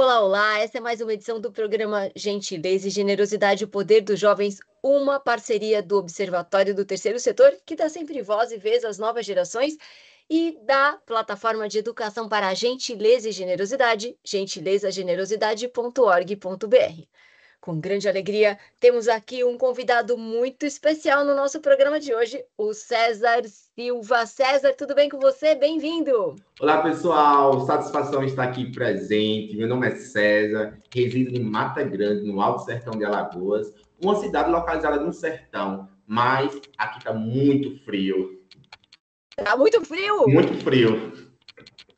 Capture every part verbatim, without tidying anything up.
Olá, olá! Essa é mais uma edição do programa Gentileza e Generosidade, o Poder dos Jovens, uma parceria do Observatório do Terceiro Setor, que dá sempre voz e vez às novas gerações, e da Plataforma de Educação para Gentileza e Generosidade, gentileza generosidade ponto org ponto br. Com grande alegria, temos aqui um convidado muito especial no nosso programa de hoje, o César Silva. César, tudo bem com você? Bem-vindo! Olá, pessoal! Satisfação estar aqui presente. Meu nome é César, resido em Mata Grande, no Alto Sertão de Alagoas, uma cidade localizada no sertão, mas aqui está muito frio. Tá muito frio? Muito frio.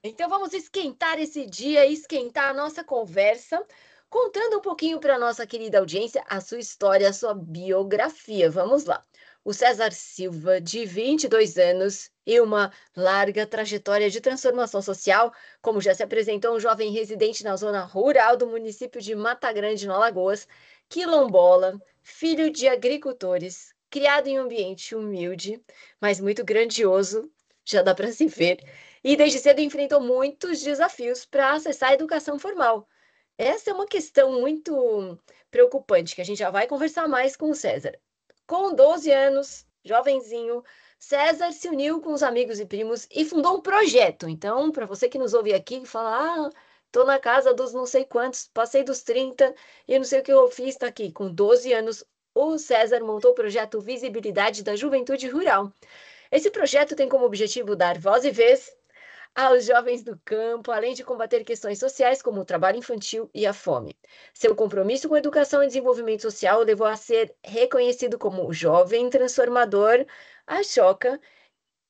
Então vamos esquentar esse dia, esquentar a nossa conversa, contando um pouquinho para a nossa querida audiência a sua história, a sua biografia. Vamos lá. O César Silva, de vinte e dois anos e uma larga trajetória de transformação social, como já se apresentou, um jovem residente na zona rural do município de Mata Grande, no Alagoas, quilombola, filho de agricultores, criado em um ambiente humilde, mas muito grandioso, já dá para se ver, e desde cedo enfrentou muitos desafios para acessar a educação formal. Essa é uma questão muito preocupante, que a gente já vai conversar mais com o César. Com doze anos, jovenzinho, César se uniu com os amigos e primos e fundou um projeto. Então, para você que nos ouve aqui e fala, ah, tô na casa dos não sei quantos, passei dos trinta e não sei o que eu fiz, tá aqui, com doze anos, o César montou o projeto Visibilidade da Juventude Rural. Esse projeto tem como objetivo dar voz e vez aos jovens do campo, além de combater questões sociais como o trabalho infantil e a fome. Seu compromisso com educação e desenvolvimento social o levou a ser reconhecido como jovem transformador Ashoka,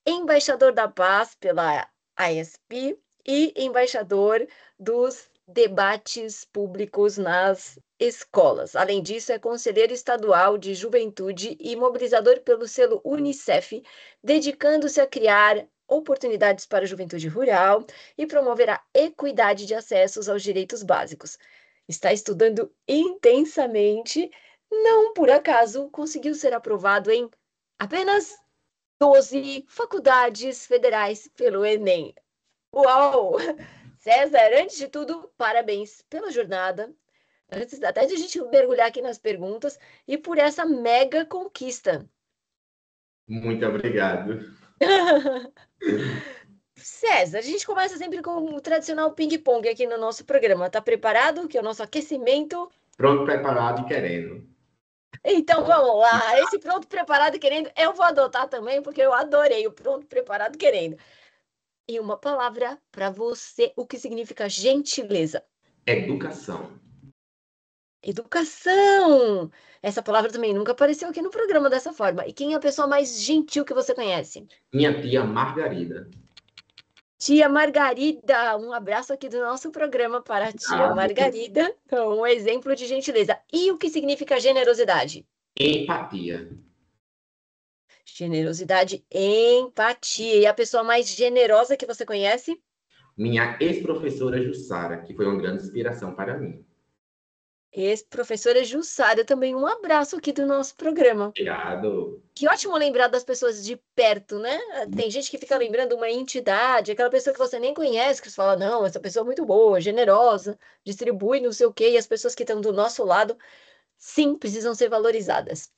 embaixador da paz pela Y S P e embaixador dos debates públicos nas escolas. Além disso, é conselheiro estadual de juventude e mobilizador pelo selo Unicef, dedicando-se a criar oportunidades para a juventude rural e promover a equidade de acessos aos direitos básicos. Está estudando intensamente, não por acaso conseguiu ser aprovado em apenas doze faculdades federais pelo Enem. Uau! César, antes de tudo, parabéns pela jornada. Antes até de a gente mergulhar aqui nas perguntas e por essa mega conquista. Muito obrigado. César, a gente começa sempre com o tradicional ping-pong aqui no nosso programa. Tá preparado? Que é o nosso aquecimento. Pronto, preparado e querendo. Então vamos lá. Esse pronto, preparado e querendo eu vou adotar também, porque eu adorei o pronto, preparado e querendo. E uma palavra para você, o que significa gentileza? Educação. Educação! Essa palavra também nunca apareceu aqui no programa dessa forma. E quem é a pessoa mais gentil que você conhece? Minha tia Margarida. Tia Margarida, um abraço aqui do nosso programa para a tia ah, Margarida, um exemplo de gentileza. E o que significa generosidade? Empatia. Generosidade, empatia. E a pessoa mais generosa que você conhece? Minha ex-professora Jussara, que foi uma grande inspiração para mim. Ex-professora Jussara, também um abraço aqui do nosso programa. Obrigado. Que ótimo lembrar das pessoas de perto, né? Tem gente que fica lembrando uma entidade, aquela pessoa que você nem conhece, que você fala, não, essa pessoa é muito boa, generosa, distribui não sei o quê, e as pessoas que estão do nosso lado, sim, precisam ser valorizadas.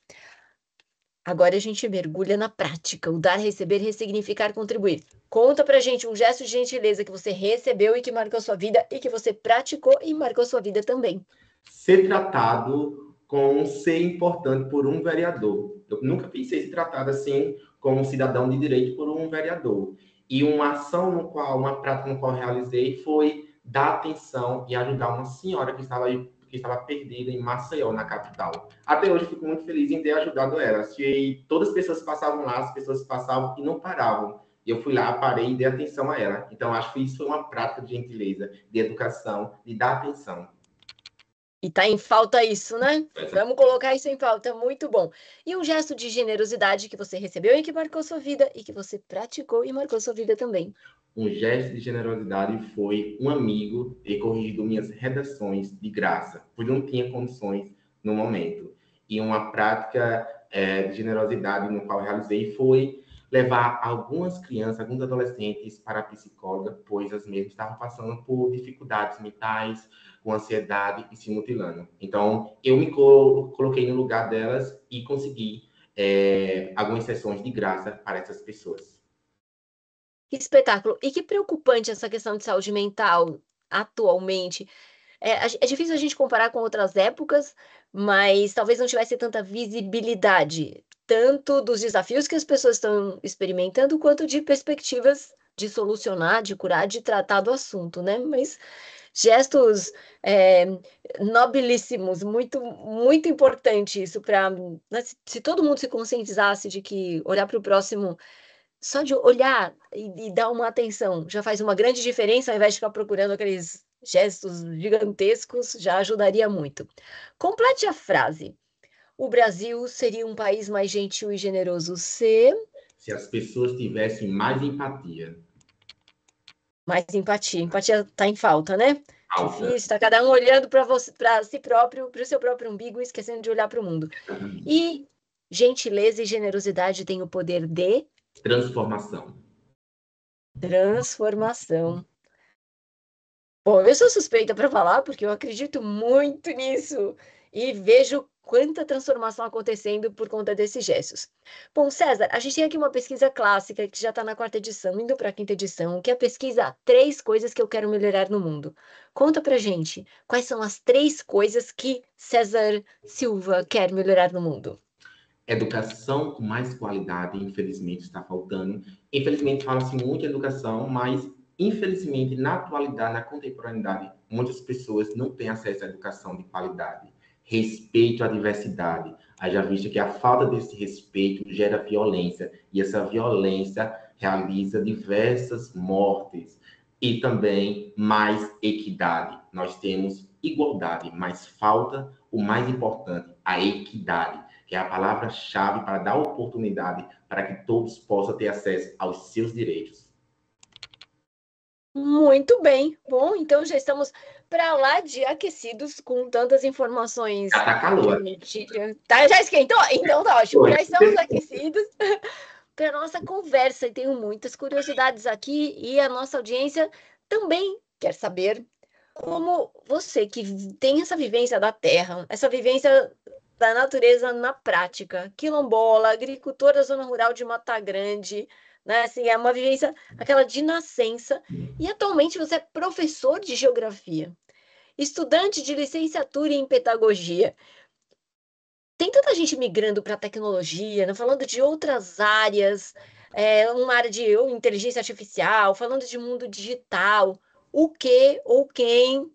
Agora a gente mergulha na prática, o dar, receber, ressignificar, contribuir. Conta pra gente um gesto de gentileza que você recebeu e que marcou sua vida, e que você praticou e marcou sua vida também. Ser tratado como um ser importante por um vereador. Eu nunca pensei ser tratado assim como um cidadão de direito por um vereador. E uma ação no qual, uma prática no qual eu realizei foi dar atenção e ajudar uma senhora que estava, que estava perdida em Maceió, na capital. Até hoje fico muito feliz em ter ajudado ela. E todas as pessoas passavam lá, as pessoas passavam e não paravam. Eu fui lá, parei e dei atenção a ela. Então, acho que isso foi uma prática de gentileza, de educação, de dar atenção. E tá em falta isso, né? Vamos colocar isso em falta, muito bom. E um gesto de generosidade que você recebeu e que marcou sua vida, e que você praticou e marcou sua vida também. Um gesto de generosidade foi um amigo ter corrigido minhas redações de graça, porque não tinha condições no momento. E uma prática é, de generosidade no qual eu realizei foi levar algumas crianças, alguns adolescentes para a psicóloga, pois as mesmas estavam passando por dificuldades mentais, com ansiedade e se mutilando. Então, eu me colo- coloquei no lugar delas e consegui é, algumas sessões de graça para essas pessoas. Que espetáculo! E que preocupante essa questão de saúde mental atualmente. É, é difícil a gente comparar com outras épocas, mas talvez não tivesse tanta visibilidade, tanto dos desafios que as pessoas estão experimentando, quanto de perspectivas de solucionar, de curar, de tratar do assunto, né? Mas gestos é, nobilíssimos, muito, muito importante isso, para né, se, se todo mundo se conscientizasse de que olhar para o próximo, só de olhar e, e dar uma atenção, já faz uma grande diferença, ao invés de ficar procurando aqueles gestos gigantescos, já ajudaria muito. Complete a frase. O Brasil seria um país mais gentil e generoso se... Se as pessoas tivessem mais empatia. Mais empatia. Empatia está em falta, né? Falta. Difícil, está cada um olhando para si próprio, para o seu próprio umbigo e esquecendo de olhar para o mundo. E gentileza e generosidade têm o poder de... Transformação. Transformação. Bom, eu sou suspeita para falar, porque eu acredito muito nisso e vejo quanta transformação acontecendo por conta desses gestos. Bom, César, a gente tem aqui uma pesquisa clássica que já está na quarta edição, indo para a quinta edição, que é a pesquisa Três Coisas que eu quero melhorar no mundo. Conta para gente quais são as três coisas que César Silva quer melhorar no mundo. Educação com mais qualidade, infelizmente, está faltando. Infelizmente, fala-se muito em educação, mas... Infelizmente, na atualidade, na contemporaneidade, muitas pessoas não têm acesso à educação de qualidade, respeito à diversidade. Haja visto que a falta desse respeito gera violência, e essa violência realiza diversas mortes. E também mais equidade. Nós temos igualdade, mas falta o mais importante, a equidade, que é a palavra-chave para dar oportunidade para que todos possam ter acesso aos seus direitos. Muito bem. Bom, então já estamos para lá de aquecidos com tantas informações. Já tá calor. Tá, já esquentou? Então tá ótimo. Já estamos aquecidos para a nossa conversa. E tenho muitas curiosidades aqui e a nossa audiência também quer saber como você que tem essa vivência da terra, essa vivência da natureza na prática, quilombola, agricultor da zona rural de Mata Grande... Né? Assim, é uma vivência, aquela de nascença, e atualmente você é professor de geografia, estudante de licenciatura em pedagogia. Tem tanta gente migrando para a tecnologia, né? Falando de outras áreas, é, uma área de ou inteligência artificial, falando de mundo digital, o que ou quem,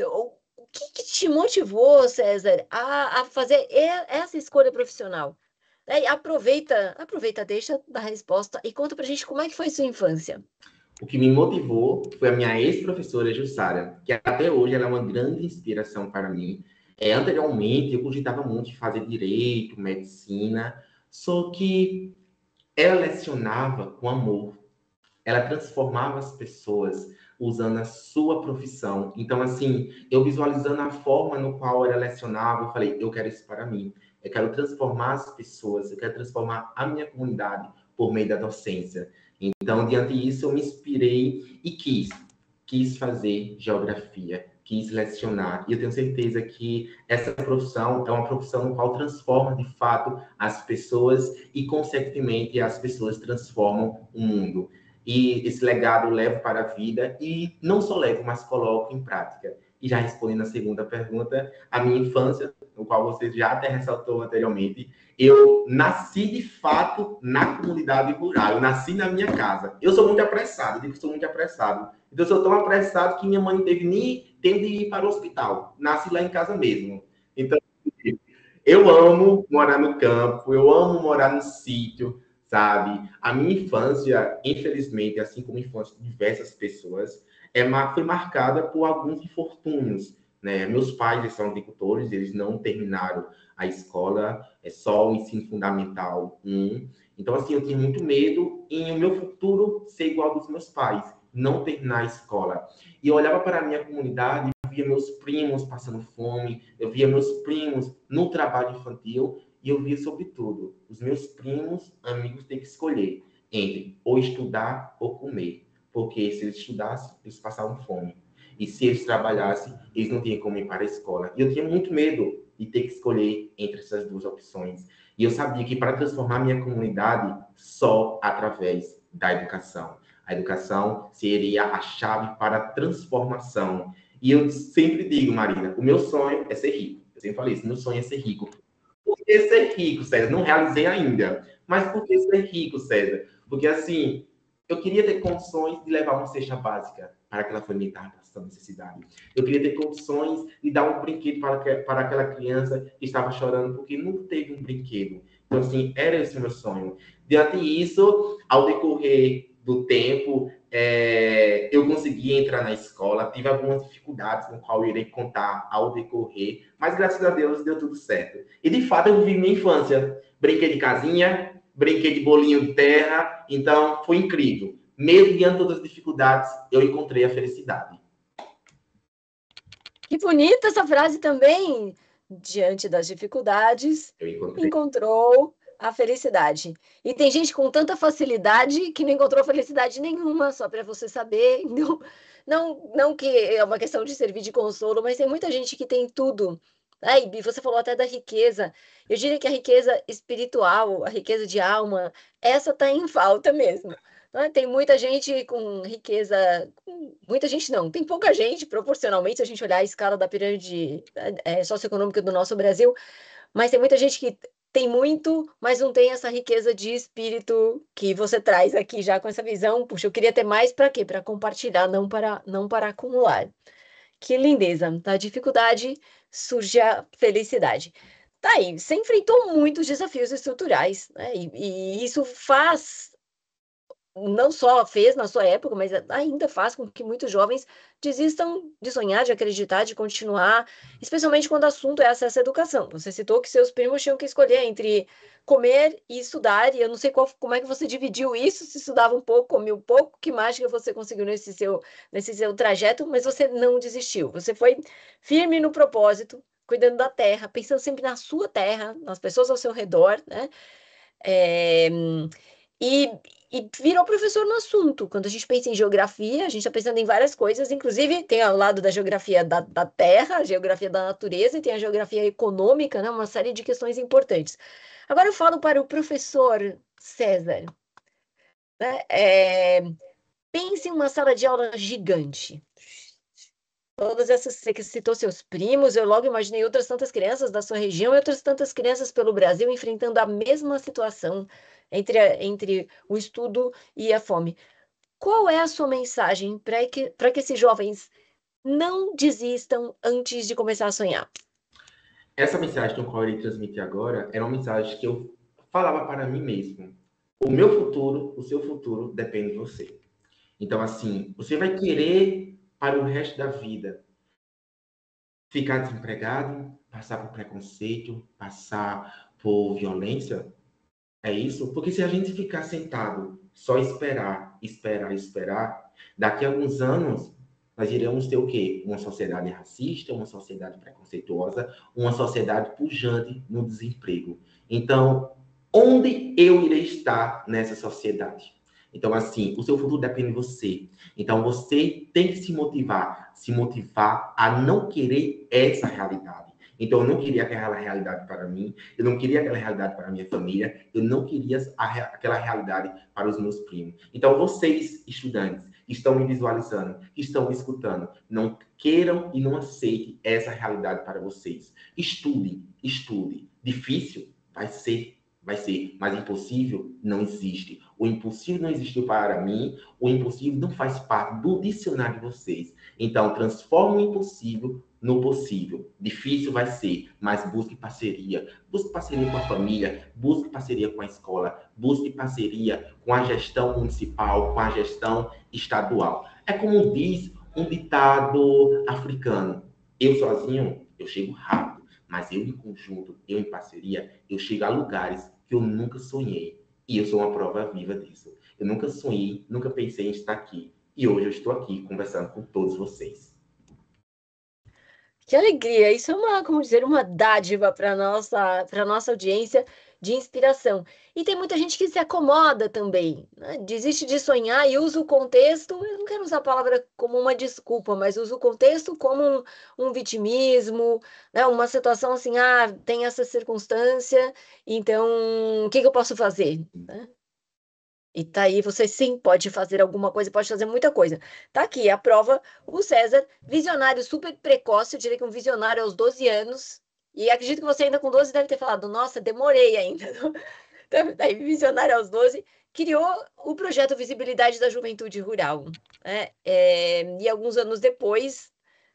ou, o que, que te motivou, César, a, a fazer essa escolha profissional? É, aproveita, aproveita, deixa da resposta e conta pra gente como é que foi sua infância. O que me motivou foi a minha ex-professora Jussara, que até hoje ela é uma grande inspiração para mim. É, anteriormente, eu cogitava muito de fazer direito, medicina, só que ela lecionava com amor. Ela transformava as pessoas usando a sua profissão. Então, assim, eu visualizando a forma no qual ela lecionava, eu falei, eu quero isso para mim. Eu quero transformar as pessoas, eu quero transformar a minha comunidade por meio da docência. Então, diante disso, eu me inspirei e quis. Quis fazer geografia, quis lecionar. E eu tenho certeza que essa profissão é uma profissão no qual transforma, de fato, as pessoas e, consequentemente, as pessoas transformam o mundo. E esse legado eu levo para a vida e não só levo, mas coloco em prática. E já respondendo a segunda pergunta, a minha infância, no qual você já até ressaltou anteriormente, eu nasci de fato na comunidade rural, eu nasci na minha casa. Eu sou muito apressado, eu digo que sou muito apressado. Então, eu sou tão apressado que minha mãe não teve nem tempo de ir para o hospital. Nasci lá em casa mesmo. Então, eu amo morar no campo, eu amo morar no sítio, sabe? A minha infância, infelizmente, assim como a infância de diversas pessoas, É, foi marcada por alguns infortúnios, né? Meus pais, eles são agricultores, eles não terminaram a escola, é só o ensino fundamental um. Então, assim, eu tinha muito medo em o meu futuro ser igual dos meus pais, não terminar a escola. E eu olhava para a minha comunidade, eu via meus primos passando fome, eu via meus primos no trabalho infantil, e eu via, sobretudo, os meus primos, amigos, têm que escolher. entre ou estudar ou comer, porque se eles estudassem, eles passavam fome. E se eles trabalhassem, eles não tinham como ir para a escola. E eu tinha muito medo de ter que escolher entre essas duas opções. E eu sabia que para transformar minha comunidade, só através da educação. A educação seria a chave para a transformação. E eu sempre digo, Marina, o meu sonho é ser rico. Eu sempre falei isso, meu sonho é ser rico. Por que ser rico, César? Não realizei ainda. Mas por que ser rico, César? Porque, assim, eu queria ter condições de levar uma cesta básica para aquela família que estava passando necessidade. Eu queria ter condições de dar um brinquedo para, que, para aquela criança que estava chorando porque não teve um brinquedo. Então, assim, era esse o meu sonho. Diante disso, ao decorrer do tempo, é, eu consegui entrar na escola, tive algumas dificuldades no qual eu irei contar ao decorrer, mas graças a Deus deu tudo certo. E, de fato, eu vivi minha infância. Brinquei de casinha, brinquei de bolinho de terra, então foi incrível. Mesmo diante de todas as dificuldades, eu encontrei a felicidade. Que bonita essa frase também. Diante das dificuldades, encontrou a felicidade. E tem gente com tanta facilidade que não encontrou felicidade nenhuma, só para você saber. Não, não, não que é uma questão de servir de consolo, mas tem muita gente que tem tudo. Ai, Bi, você falou até da riqueza. Eu diria que a riqueza espiritual, a riqueza de alma, essa está em falta mesmo. Tem muita gente com riqueza, muita gente não, tem pouca gente, proporcionalmente, se a gente olhar a escala da pirâmide é, socioeconômica do nosso Brasil, mas tem muita gente que tem muito, mas não tem essa riqueza de espírito que você traz aqui já com essa visão. Puxa, eu queria ter mais para quê? Para compartilhar, não para, não para acumular. Que lindeza, da dificuldade surge a felicidade. Tá aí, você enfrentou muitos desafios estruturais, né? e, e isso faz... não só fez na sua época, mas ainda faz com que muitos jovens desistam de sonhar, de acreditar, de continuar, especialmente quando o assunto é acesso à educação. Você citou que seus primos tinham que escolher entre comer e estudar, e eu não sei qual, como é que você dividiu isso, se estudava um pouco, comia um pouco, que mágica você conseguiu nesse seu, nesse seu trajeto, mas você não desistiu. Você foi firme no propósito, cuidando da terra, pensando sempre na sua terra, nas pessoas ao seu redor, né? É... E, e virou professor no assunto. Quando a gente pensa em geografia, a gente está pensando em várias coisas, inclusive tem ao lado da geografia da, da terra, a geografia da natureza e tem a geografia econômica, né? Uma série de questões importantes. Agora eu falo para o professor César, né? É, pense em uma sala de aula gigante. Todas essas, você que citou seus primos, eu logo imaginei outras tantas crianças da sua região e outras tantas crianças pelo Brasil enfrentando a mesma situação entre, entre o estudo e a fome. Qual é a sua mensagem para que, para que esses jovens não desistam antes de começar a sonhar? Essa mensagem que eu irei transmitir agora era uma mensagem que eu falava para mim mesmo. O meu futuro, o seu futuro, depende de você. Então, assim, você vai querer... para o resto da vida, ficar desempregado, passar por preconceito, passar por violência, é isso? Porque se a gente ficar sentado, só esperar, esperar, esperar, daqui a alguns anos, nós iremos ter o quê? Uma sociedade racista, uma sociedade preconceituosa, uma sociedade pujante no desemprego. Então, onde eu irei estar nessa sociedade? Então, assim, o seu futuro depende de você. Então, você tem que se motivar. Se motivar a não querer essa realidade. Então, eu não queria aquela realidade para mim. Eu não queria aquela realidade para a minha família. Eu não queria aquela realidade para os meus primos. Então, vocês, estudantes, que estão me visualizando, que estão me escutando, não queiram e não aceitem essa realidade para vocês. Estude, estude. Difícil vai ser. Vai ser, mas impossível não existe. O impossível não existiu para mim, o impossível não faz parte do dicionário de vocês. Então, transforma o impossível no possível. Difícil vai ser, mas busque parceria. Busque parceria com a família, busque parceria com a escola, busque parceria com a gestão municipal, com a gestão estadual. É como diz um ditado africano: eu sozinho, eu chego rápido, mas eu em conjunto, eu em parceria, eu chego a lugares que eu nunca sonhei. E eu sou uma prova viva disso. Eu nunca sonhei, nunca pensei em estar aqui. E hoje eu estou aqui conversando com todos vocês. Que alegria! Isso é uma, como dizer, uma dádiva para a nossa, para a nossa audiência. de inspiração. E tem muita gente que se acomoda também, né? Desiste de sonhar e usa o contexto, eu não quero usar a palavra como uma desculpa, mas usa o contexto como um, um vitimismo, né? Uma situação assim, ah, tem essa circunstância, então o que, que eu posso fazer? Né? E tá aí, você sim pode fazer alguma coisa, pode fazer muita coisa. Tá aqui, a prova, o César, visionário super precoce, eu diria que um visionário aos doze anos, e acredito que você ainda com doze deve ter falado, nossa, demorei ainda. Daí, visionário aos doze, criou o projeto Visibilidade da Juventude Rural. Né? É, e alguns anos depois,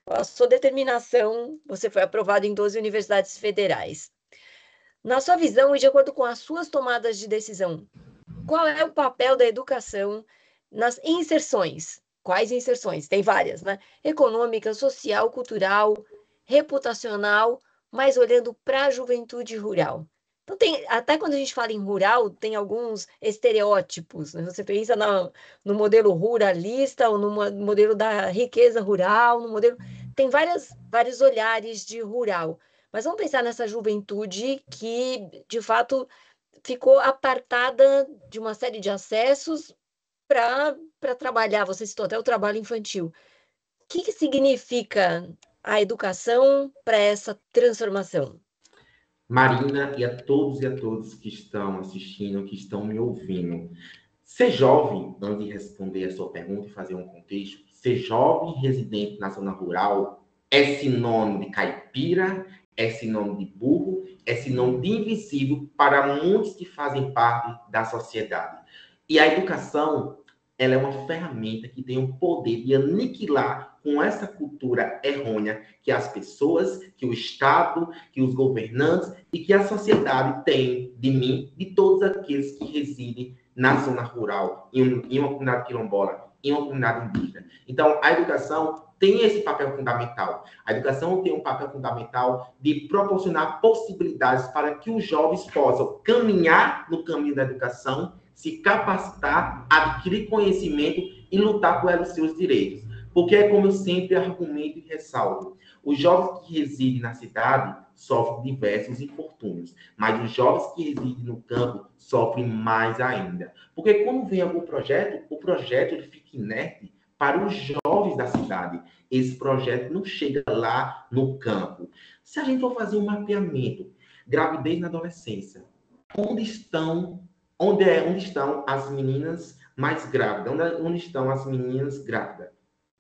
com a sua determinação, você foi aprovado em doze universidades federais. Na sua visão e de acordo com as suas tomadas de decisão, qual é o papel da educação nas inserções? Quais inserções? Tem várias, né? Econômica, social, cultural, reputacional, mas olhando para a juventude rural. Então, tem, até quando a gente fala em rural, tem alguns estereótipos, né? Você pensa no, no modelo ruralista, ou no modelo da riqueza rural, no modelo... Tem várias, vários olhares de rural. Mas vamos pensar nessa juventude que, de fato... ficou apartada de uma série de acessos para trabalhar, você citou até o trabalho infantil. O que, que significa a educação para essa transformação? Marina, e a todos e a todos que estão assistindo, que estão me ouvindo, ser jovem, antes de responder a sua pergunta e fazer um contexto, ser jovem residente na zona rural é sinônimo de caipira, é sinônimo de burro, é sinônimo de invisível para muitos que fazem parte da sociedade. E a educação, ela é uma ferramenta que tem o poder de aniquilar com essa cultura errônea que as pessoas, que o Estado, que os governantes e que a sociedade tem de mim, de todos aqueles que residem na zona rural, em uma comunidade quilombola, em uma comunidade indígena. Então, a educação tem esse papel fundamental. A educação tem um papel fundamental de proporcionar possibilidades para que os jovens possam caminhar no caminho da educação, se capacitar, adquirir conhecimento e lutar pelos seus direitos. Porque é como eu sempre argumento e ressalto. Os jovens que residem na cidade sofrem diversos infortúnios, mas os jovens que residem no campo sofrem mais ainda. Porque quando vem algum projeto, o projeto ele fica inerte para os jovens da cidade. Esse projeto não chega lá no campo. Se a gente for fazer um mapeamento, gravidez na adolescência, onde estão, onde é, onde estão as meninas mais grávidas? Onde, onde estão as meninas grávidas?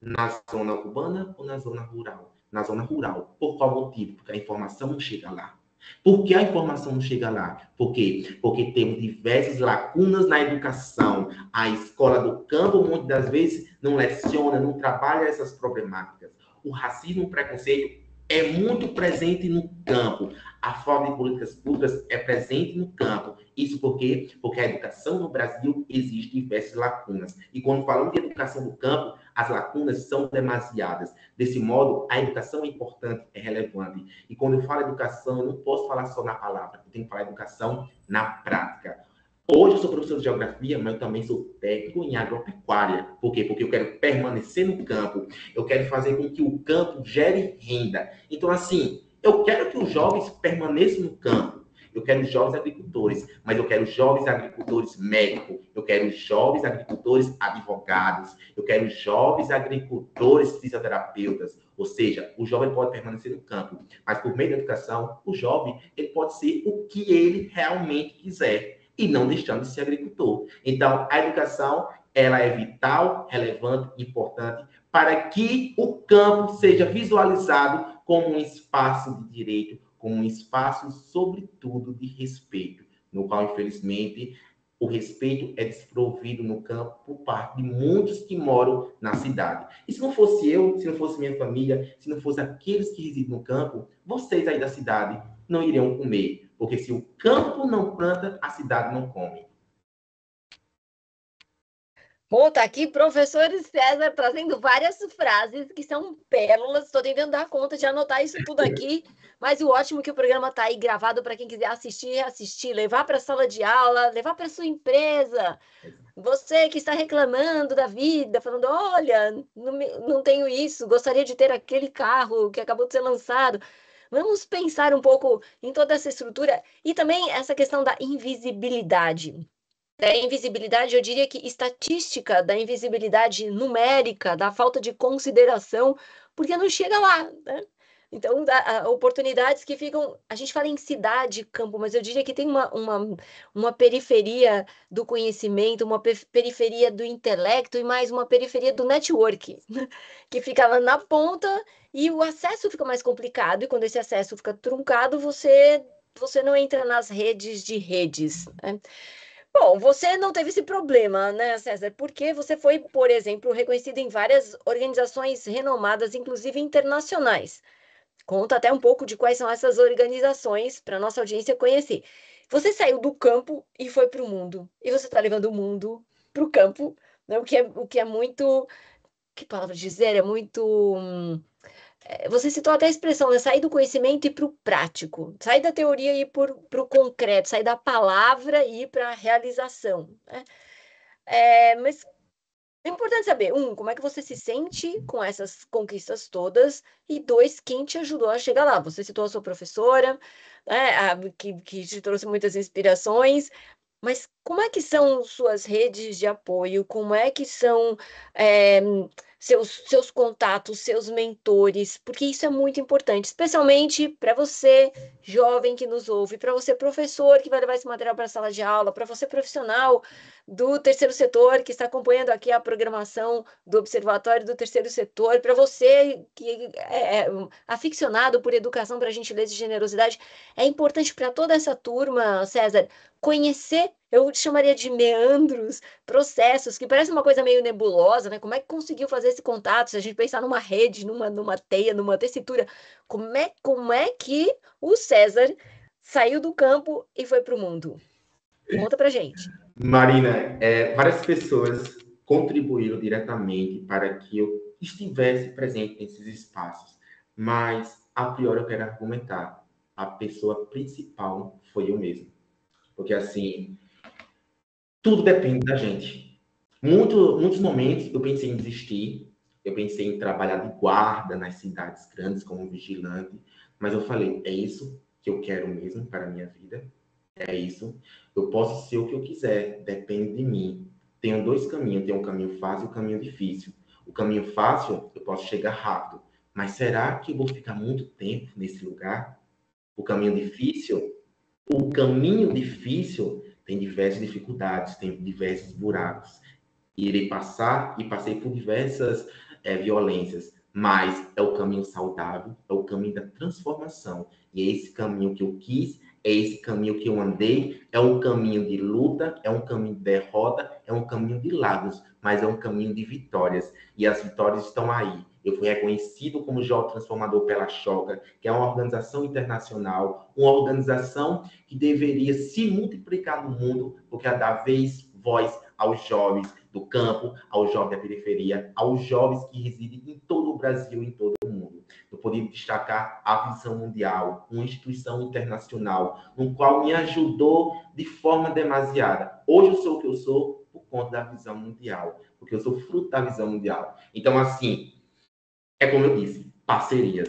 Na zona urbana ou na zona rural? Na zona rural. Por qual motivo? Porque a informação não chega lá. Por que a informação não chega lá? Por quê? Porque temos diversas lacunas na educação. A escola do campo, muitas das vezes, não leciona, não trabalha essas problemáticas. O racismo e o preconceito é muito presente no campo. A falta de políticas públicas é presente no campo. Isso por quê? Porque a educação no Brasil existe diversas lacunas. E quando falamos de educação do campo, as lacunas são demasiadas. Desse modo, a educação é importante, é relevante. E quando eu falo educação, eu não posso falar só na palavra, eu tenho que falar educação na prática. Hoje eu sou professor de geografia, mas eu também sou técnico em agropecuária. Por quê? Porque eu quero permanecer no campo, eu quero fazer com que o campo gere renda. Então, assim, eu quero que os jovens permaneçam no campo. Eu quero jovens agricultores, mas eu quero jovens agricultores médicos, eu quero jovens agricultores advogados, eu quero jovens agricultores fisioterapeutas, ou seja, o jovem pode permanecer no campo, mas por meio da educação, o jovem ele pode ser o que ele realmente quiser e não deixando de ser agricultor. Então, a educação ela é vital, relevante, importante para que o campo seja visualizado como um espaço de direito, como um espaço, sobretudo, de respeito, no qual, infelizmente, o respeito é desprovido no campo por parte de muitos que moram na cidade. E se não fosse eu, se não fosse minha família, se não fosse aqueles que residem no campo, vocês aí da cidade não iriam comer, porque se o campo não planta, a cidade não come. Bom, tá aqui professor César trazendo várias frases que são pérolas, estou tentando dar conta de anotar isso tudo aqui, mas o ótimo é que o programa está aí gravado para quem quiser assistir, assistir, levar para a sala de aula, levar para sua empresa. Você que está reclamando da vida, falando, olha, não, não tenho isso, gostaria de ter aquele carro que acabou de ser lançado. Vamos pensar um pouco em toda essa estrutura e também essa questão da invisibilidade. Da invisibilidade, eu diria que estatística, da invisibilidade numérica, da falta de consideração, porque não chega lá, né? Então, a, a, oportunidades que ficam... A gente fala em cidade, campo, mas eu diria que tem uma, uma, uma periferia do conhecimento, uma periferia do intelecto e mais uma periferia do network, que ficava na ponta e o acesso fica mais complicado. E quando esse acesso fica truncado, você, você não entra nas redes de redes, né? Bom, você não teve esse problema, né, César? Porque você foi, por exemplo, reconhecido em várias organizações renomadas, inclusive internacionais. Conta até um pouco de quais são essas organizações para nossa audiência conhecer. Você saiu do campo e foi para o mundo. E você está levando o mundo para o campo, né? O que é, o que é muito... Que palavra dizer? É muito... É, você citou até a expressão, né? Sair do conhecimento e para o prático. Sair da teoria e ir para o concreto. Sair da palavra e ir para a realização, né? É, mas... É importante saber, um, como é que você se sente com essas conquistas todas e, dois, quem te ajudou a chegar lá. Você citou a sua professora, né, a, que, que te trouxe muitas inspirações, mas como é que são suas redes de apoio? Como é que são é, seus, seus contatos, seus mentores? Porque isso é muito importante, especialmente para você, jovem que nos ouve, para você, professor, que vai levar esse material para a sala de aula, para você, profissional do terceiro setor, que está acompanhando aqui a programação do Observatório do Terceiro Setor, para você que é aficionado por educação, para gentileza e generosidade. É importante para toda essa turma, César, conhecer, eu chamaria de meandros, processos, que parece uma coisa meio nebulosa, né? Como é que conseguiu fazer esse contato? Se a gente pensar numa rede, numa, numa teia, numa tessitura, como é, como é que o César saiu do campo e foi para o mundo? Conta pra gente. Marina, é, várias pessoas contribuíram diretamente para que eu estivesse presente nesses espaços, mas a priori eu quero argumentar, a pessoa principal foi eu mesmo. Porque assim, tudo depende da gente. Muito, muitos momentos eu pensei em desistir, eu pensei em trabalhar de guarda nas cidades grandes como vigilante, mas eu falei, é isso que eu quero mesmo para a minha vida. É isso, eu posso ser o que eu quiser, depende de mim. Tenho dois caminhos, tenho um caminho fácil e um caminho difícil. O caminho fácil, eu posso chegar rápido, mas será que eu vou ficar muito tempo nesse lugar? O caminho difícil, o caminho difícil tem diversas dificuldades, tem diversos buracos. Irei passar e passei por diversas é, violências, mas é o caminho saudável, é o caminho da transformação. E é esse caminho que eu quis, é esse caminho que eu andei, é um caminho de luta, é um caminho de derrota, é um caminho de lagos, mas é um caminho de vitórias. E as vitórias estão aí. Eu fui reconhecido como Jovem Transformador pela Ashoka, que é uma organização internacional, uma organização que deveria se multiplicar no mundo, porque é dar vez, voz aos jovens do campo, aos jovens da periferia, aos jovens que residem em todo o Brasil, em todo o mundo. Eu poderia destacar a Visão Mundial, uma instituição internacional, no qual me ajudou de forma demasiada. Hoje eu sou o que eu sou por conta da Visão Mundial, porque eu sou fruto da Visão Mundial. Então, assim, é como eu disse, parcerias.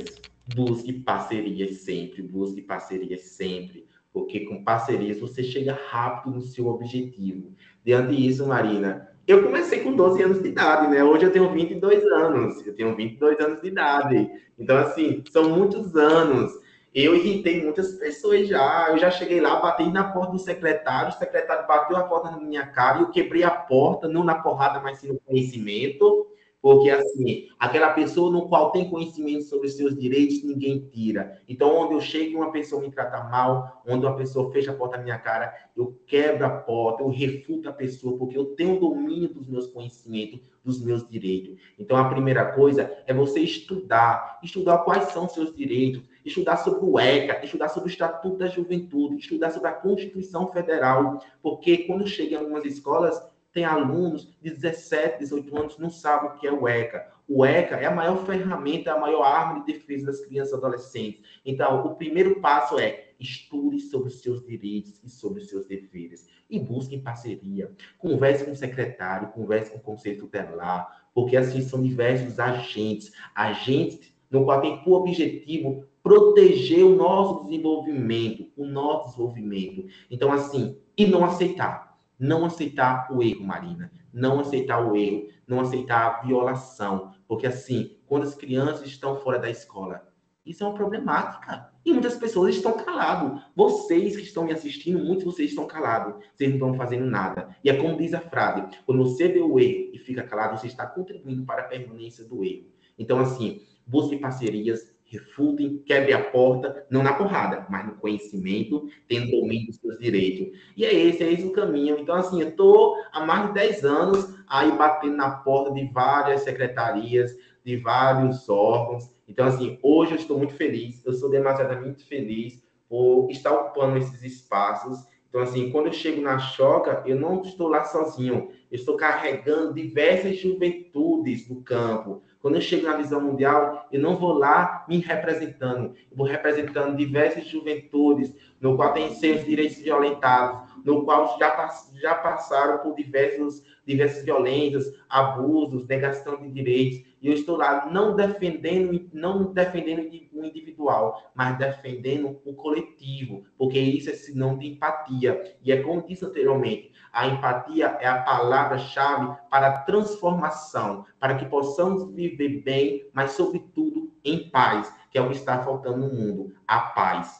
Busque parcerias sempre, busque parcerias sempre, porque com parcerias você chega rápido no seu objetivo. Diante disso, Marina... Eu comecei com doze anos de idade, né? Hoje eu tenho vinte e dois anos. Eu tenho vinte e dois anos de idade. Então, assim, são muitos anos. Eu irritei muitas pessoas já. Eu já cheguei lá, bati na porta do secretário. O secretário bateu a porta na minha cara e eu quebrei a porta, não na porrada, mas sim no conhecimento. Porque, assim, aquela pessoa no qual tem conhecimento sobre os seus direitos, ninguém tira. Então, onde eu chego e uma pessoa me trata mal, onde uma pessoa fecha a porta na minha cara, eu quebro a porta, eu refuto a pessoa, porque eu tenho domínio dos meus conhecimentos, dos meus direitos. Então, a primeira coisa é você estudar. Estudar quais são os seus direitos, estudar sobre o E C A, estudar sobre o Estatuto da Juventude, estudar sobre a Constituição Federal. Porque, quando chega em algumas escolas... Tem alunos de dezessete, dezoito anos não sabem o que é o E C A. O E C A é a maior ferramenta, a maior arma de defesa das crianças e adolescentes. Então, o primeiro passo é estude sobre os seus direitos e sobre os seus deveres. E busque parceria. Converse com o secretário, converse com o Conselho Tutelar, porque assim são diversos agentes. Agentes no qual tem por objetivo proteger o nosso desenvolvimento, o nosso desenvolvimento. Então, assim, e não aceitar. Não aceitar o erro, Marina. Não aceitar o erro, não aceitar a violação. Porque, assim, quando as crianças estão fora da escola, isso é uma problemática. E muitas pessoas estão caladas. Vocês que estão me assistindo, muitos de vocês estão calados. Vocês não estão fazendo nada. E é como diz a frase, quando você vê o erro e fica calado, você está contribuindo para a permanência do erro. Então, assim, busquem parcerias, refutem, quebre a porta, não na porrada, mas no conhecimento, tendo domínio dos seus direitos. E é esse, é esse o caminho. Então, assim, eu estou há mais de dez anos aí batendo na porta de várias secretarias, de vários órgãos. Então, assim, hoje eu estou muito feliz, eu sou demasiadamente feliz por estar ocupando esses espaços. Então, assim, quando eu chego na Ashoka, eu não estou lá sozinho, eu estou carregando diversas juventudes do campo. Quando eu chego na Visão Mundial, eu não vou lá me representando, eu vou representando diversas juventudes, no qual tem seus direitos violentados, no qual já, pass já passaram por diversos, diversas violências, abusos, negação de direitos, e eu estou lá não defendendo, não defendendo o individual, mas defendendo o coletivo, porque isso é sinônimo de empatia. E é como disse anteriormente, a empatia é a palavra-chave para a transformação, para que possamos viver bem, mas, sobretudo, em paz, que é o que está faltando no mundo, a paz.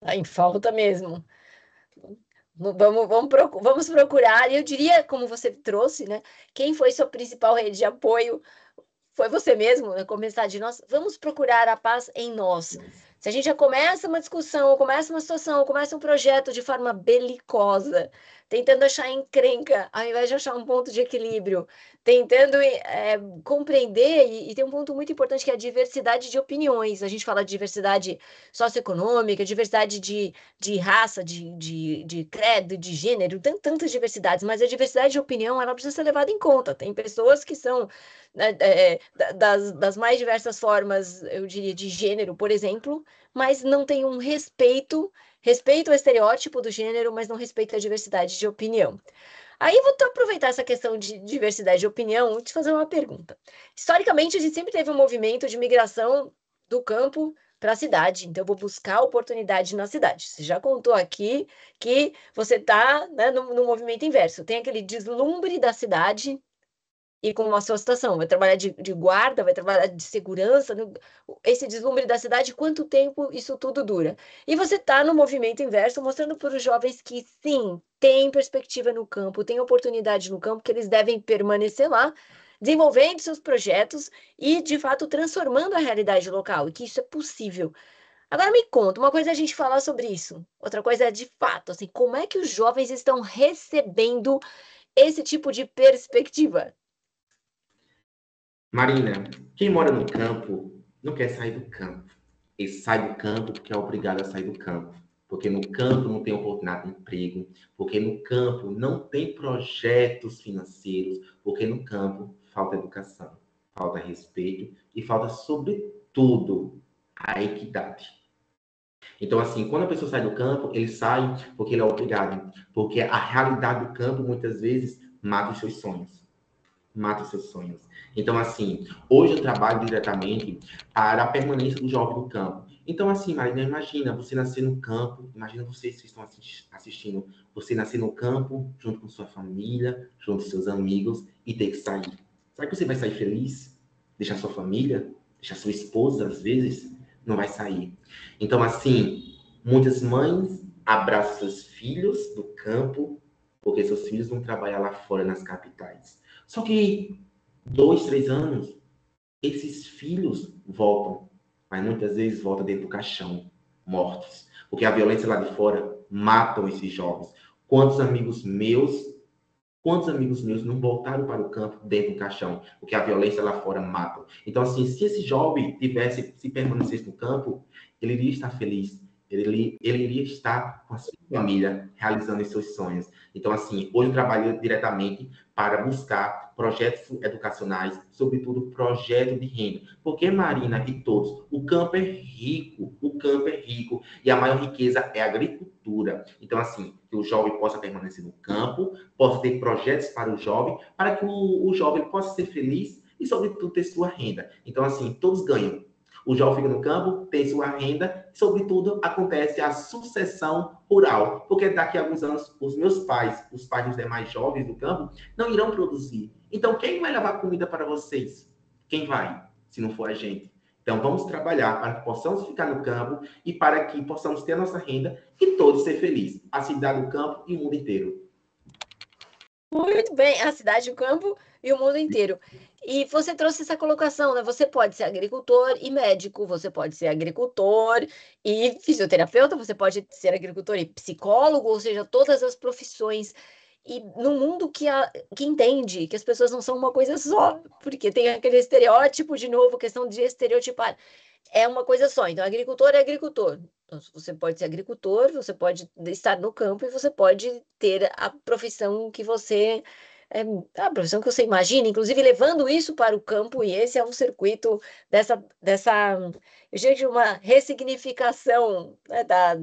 Está em falta mesmo. Vamos, vamos procurar, eu diria, como você trouxe, né? Quem foi sua principal rede de apoio? Foi você mesmo, né? Começar de nós, vamos procurar a paz em nós. Se a gente já começa uma discussão, ou começa uma situação, ou começa um projeto de forma belicosa, tentando achar encrenca, ao invés de achar um ponto de equilíbrio, tentando é, compreender, e, e tem um ponto muito importante que é a diversidade de opiniões. A gente fala de diversidade socioeconômica, diversidade de, de raça, de, de, de credo, de gênero, tantas diversidades, mas a diversidade de opinião, ela precisa ser levada em conta. Tem pessoas que são né, é, das, das mais diversas formas, eu diria, de gênero, por exemplo, mas não tem um respeito Respeita o estereótipo do gênero, mas não respeita a diversidade de opinião. Aí vou aproveitar essa questão de diversidade de opinião e te fazer uma pergunta. Historicamente, a gente sempre teve um movimento de migração do campo para a cidade, então eu vou buscar oportunidade na cidade. Você já contou aqui que você está né, no, no movimento inverso, tem aquele deslumbre da cidade e com uma sua situação, vai trabalhar de, de guarda, vai trabalhar de segurança, no, esse deslumbre da cidade, quanto tempo isso tudo dura? E você está no movimento inverso, mostrando para os jovens que sim, tem perspectiva no campo, tem oportunidade no campo, que eles devem permanecer lá, desenvolvendo seus projetos e, de fato, transformando a realidade local, e que isso é possível. Agora me conta, uma coisa é a gente falar sobre isso, outra coisa é, de fato, assim, como é que os jovens estão recebendo esse tipo de perspectiva? Marina, quem mora no campo não quer sair do campo. Ele sai do campo porque é obrigado a sair do campo. Porque no campo não tem oportunidade de emprego. Porque no campo não tem projetos financeiros. Porque no campo falta educação, falta respeito e falta, sobretudo, a equidade. Então, assim, quando a pessoa sai do campo, ele sai porque ele é obrigado. Porque a realidade do campo, muitas vezes, mata os seus sonhos. Mata os seus sonhos. Então, assim, hoje eu trabalho diretamente para a permanência do jovem no campo. Então, assim, Marina, imagina você nascer no campo, imagina vocês que estão assistindo, você nascer no campo, junto com sua família, junto com seus amigos, e ter que sair. Será que você vai sair feliz? Deixar sua família? Deixar sua esposa, às vezes? Não vai sair. Então, assim, muitas mães abraçam seus filhos do campo, porque seus filhos vão trabalhar lá fora, nas capitais. Só que, dois, três anos, esses filhos voltam, mas muitas vezes voltam dentro do caixão, mortos. Porque a violência lá de fora matam esses jovens. Quantos amigos meus, quantos amigos meus não voltaram para o campo dentro do caixão? Porque a violência lá fora mata. Então, assim, se esse jovem tivesse, se permanecesse no campo, ele iria estar feliz. Ele, ele iria estar com a sua família, realizando os seus sonhos. Então, assim, hoje eu trabalho diretamente para buscar projetos educacionais, sobretudo projetos de renda. Porque, Marina e todos, o campo é rico, o campo é rico, e a maior riqueza é a agricultura. Então, assim, que o jovem possa permanecer no campo, possa ter projetos para o jovem, para que o, o jovem possa ser feliz e, sobretudo, ter sua renda. Então, assim, todos ganham. O jovem fica no campo, tem sua renda, e, sobretudo, acontece a sucessão rural, porque daqui a alguns anos, os meus pais, os pais dos demais jovens do campo, não irão produzir. Então, quem vai levar comida para vocês? Quem vai, se não for a gente? Então, vamos trabalhar para que possamos ficar no campo e para que possamos ter a nossa renda e todos ser felizes. A cidade do campo e o mundo inteiro. Muito bem, a cidade do campo e o mundo inteiro. E você trouxe essa colocação, né? Você pode ser agricultor e médico, você pode ser agricultor e fisioterapeuta, você pode ser agricultor e psicólogo, ou seja, todas as profissões. E num mundo que, a, que entende que as pessoas não são uma coisa só, porque tem aquele estereótipo, de novo, questão de estereotipar, é uma coisa só. Então, agricultor é agricultor. Então, você pode ser agricultor, você pode estar no campo e você pode ter a profissão que você... É a profissão que você imagina, inclusive levando isso para o campo, e esse é um circuito dessa, dessa eu diria que uma ressignificação, né, da,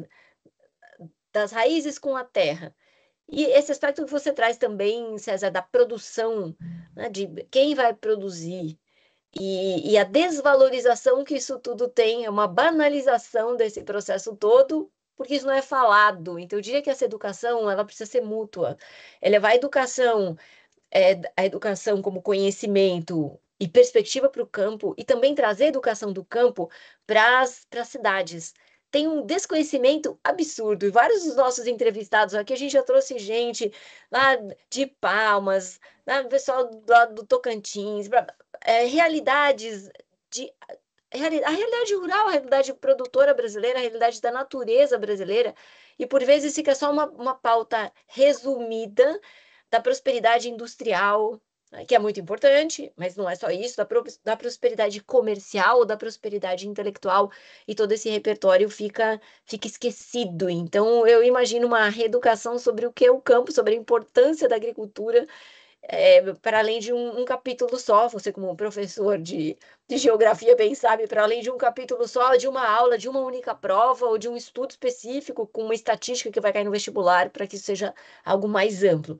das raízes com a terra. E esse aspecto que você traz também, César, da produção, né, de quem vai produzir, e, e a desvalorização que isso tudo tem, é uma banalização desse processo todo, porque isso não é falado. Então, eu diria que essa educação, ela precisa ser mútua. Ela levar a educação... É, a educação como conhecimento e perspectiva para o campo, e também trazer a educação do campo para as cidades. Tem um desconhecimento absurdo, e vários dos nossos entrevistados aqui, a gente já trouxe gente lá de Palmas, lá, pessoal lá do Tocantins, pra, é, realidades de... A realidade rural, a realidade produtora brasileira, a realidade da natureza brasileira, e por vezes fica só uma, uma pauta resumida da prosperidade industrial, que é muito importante, mas não é só isso, da, pro, da prosperidade comercial, da prosperidade intelectual, e todo esse repertório fica, fica esquecido. Então, eu imagino uma reeducação sobre o que é o campo, sobre a importância da agricultura, É, para além de um, um capítulo só. Você, como professor de, de geografia, bem sabe, para além de um capítulo só, de uma aula, de uma única prova, ou de um estudo específico com uma estatística que vai cair no vestibular, para que isso seja algo mais amplo.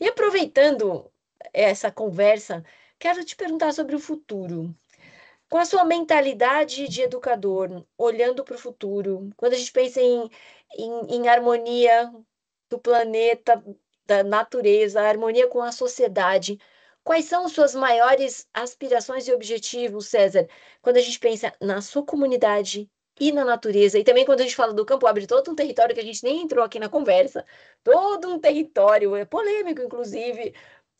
E aproveitando essa conversa, quero te perguntar sobre o futuro. Com a sua mentalidade de educador, olhando para o futuro, quando a gente pensa em, em, em harmonia do planeta, da natureza, a harmonia com a sociedade. Quais são as suas maiores aspirações e objetivos, César? Quando a gente pensa na sua comunidade e na natureza, e também quando a gente fala do campo, abre todo um território que a gente nem entrou aqui na conversa, todo um território, é polêmico, inclusive,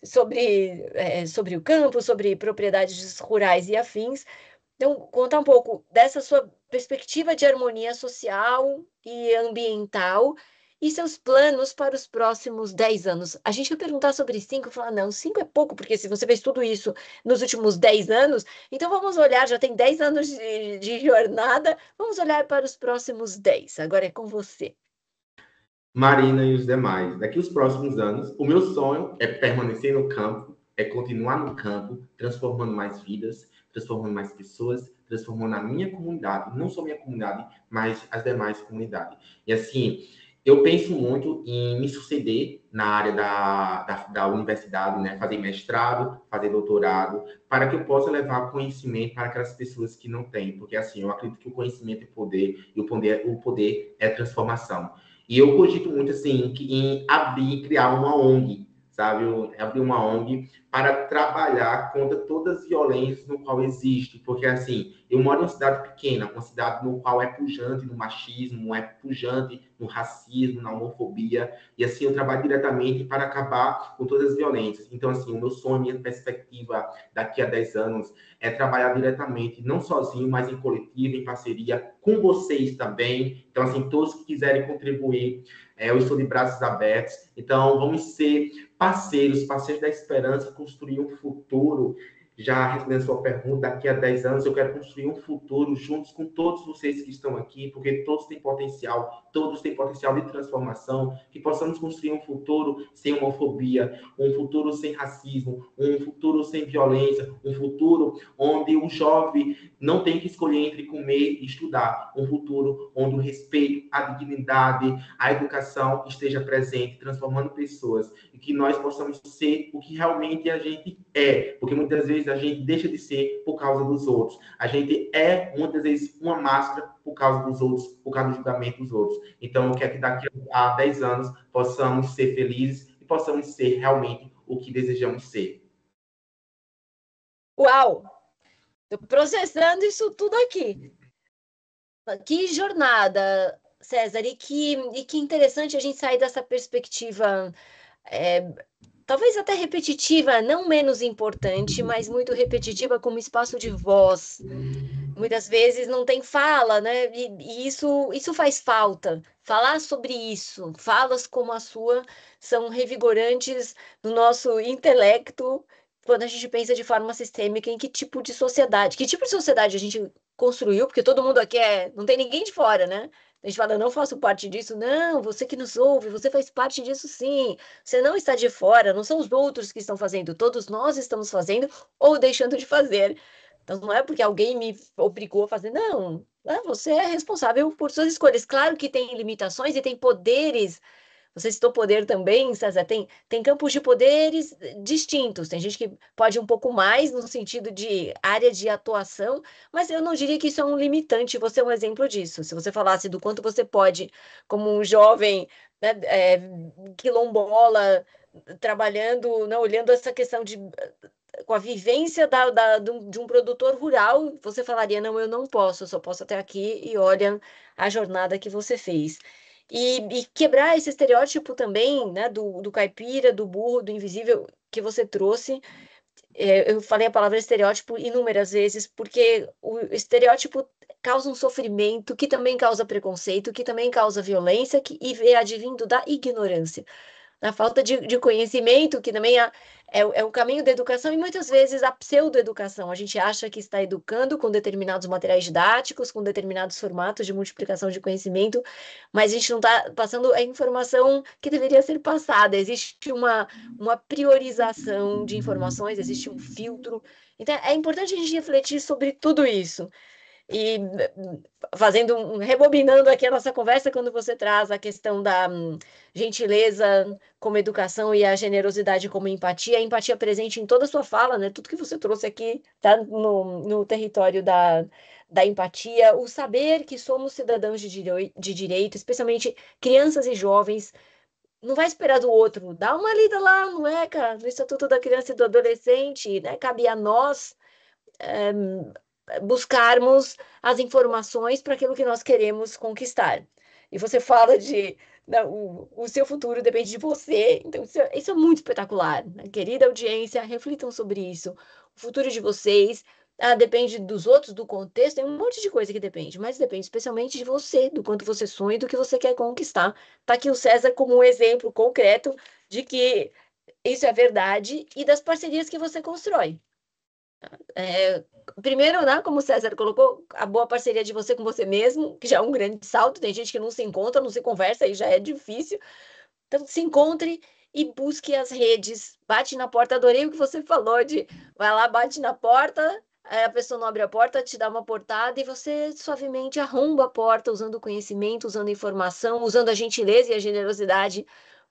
sobre, é, sobre o campo, sobre propriedades rurais e afins. Então, contar um pouco dessa sua perspectiva de harmonia social e ambiental, e seus planos para os próximos dez anos? A gente vai perguntar sobre cinco, falar, não, cinco é pouco, porque se você fez tudo isso nos últimos dez anos, então vamos olhar, já tem dez anos de, de jornada, vamos olhar para os próximos dez. Agora é com você. Marina e os demais, daqui os próximos anos, o meu sonho é permanecer no campo, é continuar no campo, transformando mais vidas, transformando mais pessoas, transformando a minha comunidade, não só minha comunidade, mas as demais comunidades. E assim... Eu penso muito em me suceder na área da, da, da universidade, né? Fazer mestrado, fazer doutorado, para que eu possa levar conhecimento para aquelas pessoas que não têm. Porque, assim, eu acredito que o conhecimento é poder, e o poder, o poder é transformação. E eu cogito muito, assim, em abrir, criar uma O N G, sabe? Eu abrir uma O N G para trabalhar contra todas as violências no qual existe. Porque, assim, eu moro em uma cidade pequena, uma cidade no qual é pujante no machismo, é pujante no racismo, na homofobia, e assim eu trabalho diretamente para acabar com todas as violências. Então, assim, o meu sonho, minha perspectiva daqui a dez anos é trabalhar diretamente, não sozinho, mas em coletivo, em parceria com vocês também. Então, assim, todos que quiserem contribuir, é, eu estou de braços abertos. Então, vamos ser parceiros, parceiros da esperança, construir um futuro. Já respondendo a sua pergunta, daqui a dez anos eu quero construir um futuro juntos com todos vocês que estão aqui, porque todos têm potencial, todos têm potencial de transformação, que possamos construir um futuro sem homofobia, um futuro sem racismo, um futuro sem violência, um futuro onde o jovem não tem que escolher entre comer e estudar, um futuro onde o respeito, a dignidade, a educação esteja presente, transformando pessoas, e que nós possamos ser o que realmente a gente é, porque muitas vezes vezes a gente deixa de ser por causa dos outros. A gente é, muitas vezes, uma máscara por causa dos outros, por causa do julgamento dos outros. Então, eu quero que daqui a dez anos possamos ser felizes e possamos ser realmente o que desejamos ser. Uau! Estou processando isso tudo aqui. Que jornada, César, e que, e que interessante a gente sair dessa perspectiva... É, talvez até repetitiva, não menos importante, mas muito repetitiva como espaço de voz. Muitas vezes não tem fala, né? E, e isso, isso faz falta. Falar sobre isso, falas como a sua, são revigorantes no nosso intelecto quando a gente pensa de forma sistêmica em que tipo de sociedade, que tipo de sociedade a gente construiu, porque todo mundo aqui é... Não tem ninguém de fora, né? A gente fala, não faço parte disso. Não, você que nos ouve, você faz parte disso sim. Você não está de fora, não são os outros que estão fazendo. Todos nós estamos fazendo ou deixando de fazer. Então, não é porque alguém me obrigou a fazer. Não, você é responsável por suas escolhas. Claro que tem limitações e tem poderes. Você citou poder também, César. Tem, tem campos de poderes distintos. Tem gente que pode um pouco mais no sentido de área de atuação, mas eu não diria que isso é um limitante. Você é um exemplo disso. Se você falasse do quanto você pode, como um jovem, né, é, quilombola, trabalhando, né, olhando essa questão de... com a vivência da, da, de um produtor rural, você falaria, não, eu não posso, eu só posso até aqui, e olha a jornada que você fez. E, e quebrar esse estereótipo também, né, do, do caipira, do burro, do invisível que você trouxe. É, eu falei a palavra estereótipo inúmeras vezes, porque o estereótipo causa um sofrimento que também causa preconceito, que também causa violência, que, e é advindo da ignorância. A falta de, de conhecimento, que também é, é, é o caminho da educação, e muitas vezes a pseudoeducação. A gente acha que está educando com determinados materiais didáticos, com determinados formatos de multiplicação de conhecimento, mas a gente não está passando a informação que deveria ser passada. Existe uma, uma priorização de informações, existe um filtro. Então, é importante a gente refletir sobre tudo isso. E fazendo um, rebobinando aqui a nossa conversa, quando você traz a questão da hum, gentileza como educação e a generosidade como empatia, a empatia presente em toda a sua fala, né? Tudo que você trouxe aqui está no, no território da, da empatia, o saber que somos cidadãos de, diroi, de direito, especialmente crianças e jovens. Não vai esperar do outro, dá uma lida lá no E C A, no Estatuto da Criança e do Adolescente, né? Cabe a nós... Hum, buscarmos as informações para aquilo que nós queremos conquistar. E você fala de... Não, o seu futuro depende de você. Então, isso, isso é muito espetacular. Né? Querida audiência, reflitam sobre isso. O futuro de vocês ah, depende dos outros, do contexto. Tem um monte de coisa que depende, mas depende especialmente de você, do quanto você sonha e do que você quer conquistar. Está aqui o César como um exemplo concreto de que isso é verdade e das parcerias que você constrói. É, primeiro, né, como o César colocou, a boa parceria de você com você mesmo, que já é um grande salto. Tem gente que não se encontra, não se conversa, aí já é difícil. Então, se encontre e busque as redes. Bate na porta, adorei o que você falou de vai lá, bate na porta, a pessoa não abre a porta, te dá uma portada e você suavemente arromba a porta, usando conhecimento, usando informação, usando a gentileza e a generosidade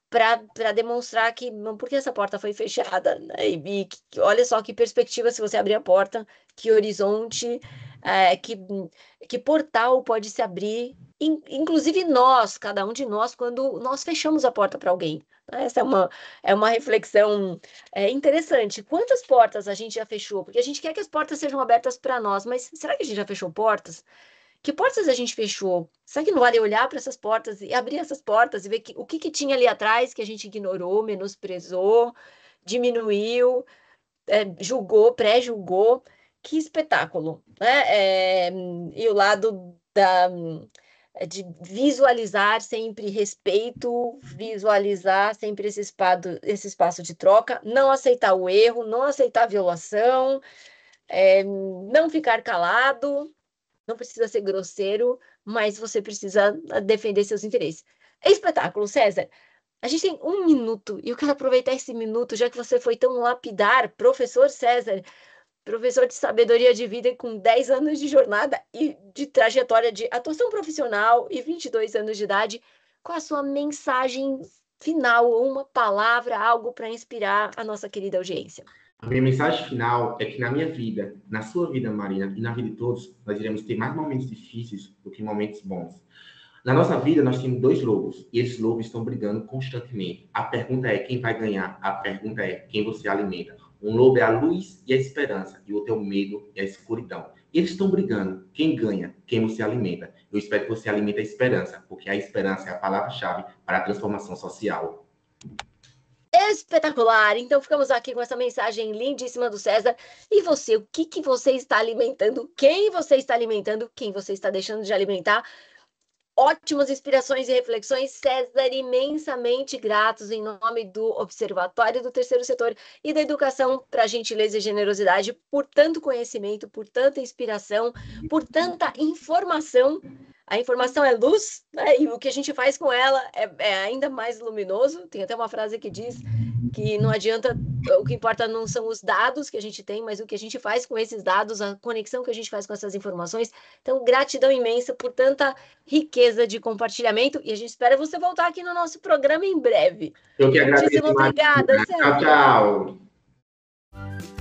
para demonstrar que porque essa porta foi fechada, né? E, e que, olha só que perspectiva se você abrir a porta, que horizonte, é, que, que portal pode se abrir, in, inclusive nós, cada um de nós, quando nós fechamos a porta para alguém. Essa é uma, é uma reflexão é, interessante. Quantas portas a gente já fechou? Porque a gente quer que as portas sejam abertas para nós, mas será que a gente já fechou portas? Que portas a gente fechou? Será que não vale olhar para essas portas e abrir essas portas e ver que, o que, que tinha ali atrás que a gente ignorou, menosprezou, diminuiu, é, julgou, pré-julgou? Que espetáculo, né? É, e o lado da, de visualizar sempre respeito, visualizar sempre esse, espado, esse espaço de troca, não aceitar o erro, não aceitar a violação, é, não ficar calado. Não precisa ser grosseiro, mas você precisa defender seus interesses. É espetáculo, César. A gente tem um minuto, e eu quero aproveitar esse minuto, já que você foi tão lapidar, professor César, professor de sabedoria de vida com dez anos de jornada e de trajetória de atuação profissional e vinte e dois anos de idade, com a sua mensagem final, uma palavra, algo para inspirar a nossa querida audiência. A minha mensagem final é que na minha vida, na sua vida, Marina, e na vida de todos, nós iremos ter mais momentos difíceis do que momentos bons. Na nossa vida, nós temos dois lobos, e esses lobos estão brigando constantemente. A pergunta é quem vai ganhar, a pergunta é quem você alimenta. Um lobo é a luz e a esperança, e o outro é o medo e a escuridão. Eles estão brigando, quem ganha, quem você alimenta. Eu espero que você alimente a esperança, porque a esperança é a palavra-chave para a transformação social. Espetacular! Então ficamos aqui com essa mensagem lindíssima do César. E você, o que, que você está alimentando? Quem você está alimentando? Quem você está deixando de alimentar? Ótimas inspirações e reflexões, César, imensamente gratos em nome do Observatório do Terceiro Setor e da Educação para Gentileza e Generosidade, por tanto conhecimento, por tanta inspiração, por tanta informação. A informação é luz, né? E o que a gente faz com ela é, é ainda mais luminoso. Tem até uma frase que diz que não adianta, o que importa não são os dados que a gente tem, mas o que a gente faz com esses dados, a conexão que a gente faz com essas informações. Então, gratidão imensa por tanta riqueza de compartilhamento e a gente espera você voltar aqui no nosso programa em breve. Eu que agradeço. Obrigada, César. Tchau, tchau.